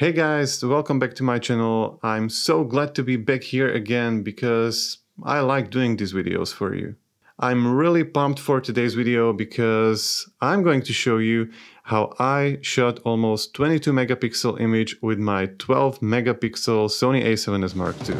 Hey guys, welcome back to my channel. I'm so glad to be back here again because I like doing these videos for you. I'm really pumped for today's video because I'm going to show you how I shot almost 22 megapixel image with my 12 megapixel Sony A7S Mark II.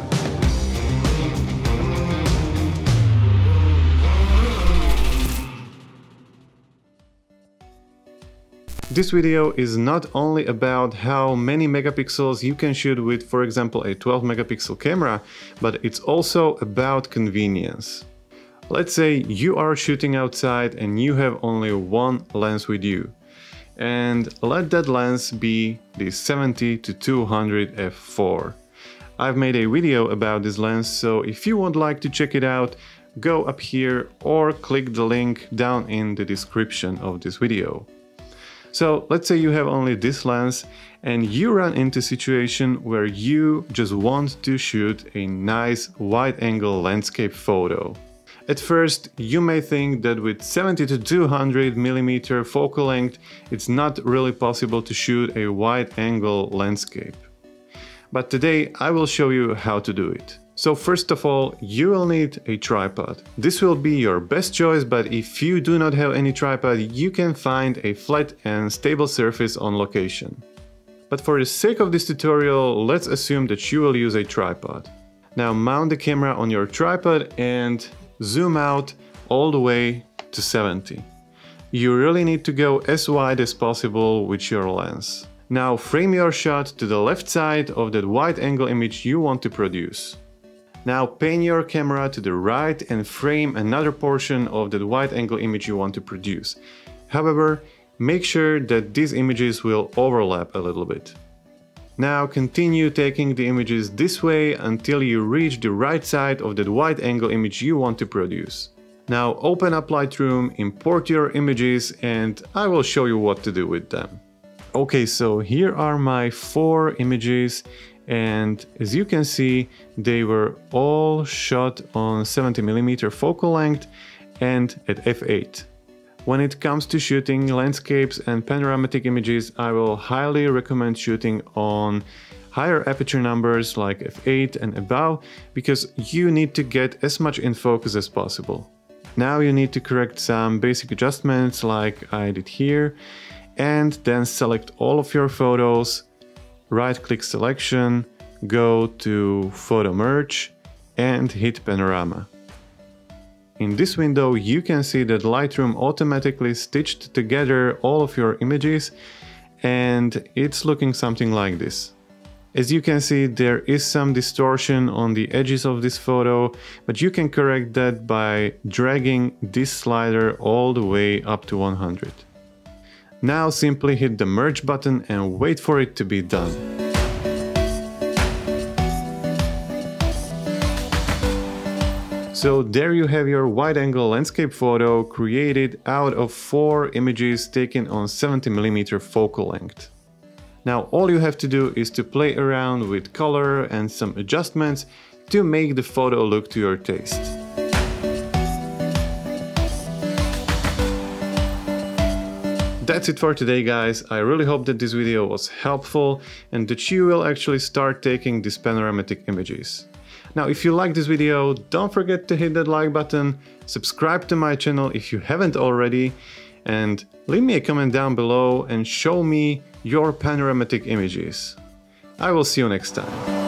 This video is not only about how many megapixels you can shoot with, for example, a 12 megapixel camera, but it's also about convenience. Let's say you are shooting outside and you have only one lens with you. And let that lens be the 70-200 F4. I've made a video about this lens, so if you would like to check it out, go up here or click the link down in the description of this video. So let's say you have only this lens and you run into a situation where you just want to shoot a nice wide-angle landscape photo. At first, you may think that with 70-200mm focal length, it's not really possible to shoot a wide-angle landscape. But today I will show you how to do it. So first of all, you will need a tripod. This will be your best choice, but if you do not have any tripod, you can find a flat and stable surface on location. But for the sake of this tutorial, let's assume that you will use a tripod. Now mount the camera on your tripod and zoom out all the way to 70. You really need to go as wide as possible with your lens. Now frame your shot to the left side of that wide angle image you want to produce. Now pan your camera to the right and frame another portion of that wide-angle image you want to produce. However, make sure that these images will overlap a little bit. Now continue taking the images this way until you reach the right side of that wide-angle image you want to produce. Now open up Lightroom, import your images, and I will show you what to do with them. Okay, so here are my 4 images. And as you can see, they were all shot on 70mm focal length and at f8. When it comes to shooting landscapes and panoramic images, I will highly recommend shooting on higher aperture numbers like f8 and above, because you need to get as much in focus as possible. Now you need to correct some basic adjustments like I did here, and then select all of your photos, right-click selection, go to Photo Merge and hit Panorama. In this window you can see that Lightroom automatically stitched together all of your images and it's looking something like this. As you can see, there is some distortion on the edges of this photo, but you can correct that by dragging this slider all the way up to 100. Now simply hit the merge button and wait for it to be done. So there you have your wide-angle landscape photo created out of 4 images taken on 70mm focal length. Now all you have to do is to play around with color and some adjustments to make the photo look to your taste. That's it for today, guys. I really hope that this video was helpful and that you will actually start taking these panoramic images. Now, if you like this video, don't forget to hit that like button, subscribe to my channel if you haven't already, and leave me a comment down below and show me your panoramic images. I will see you next time.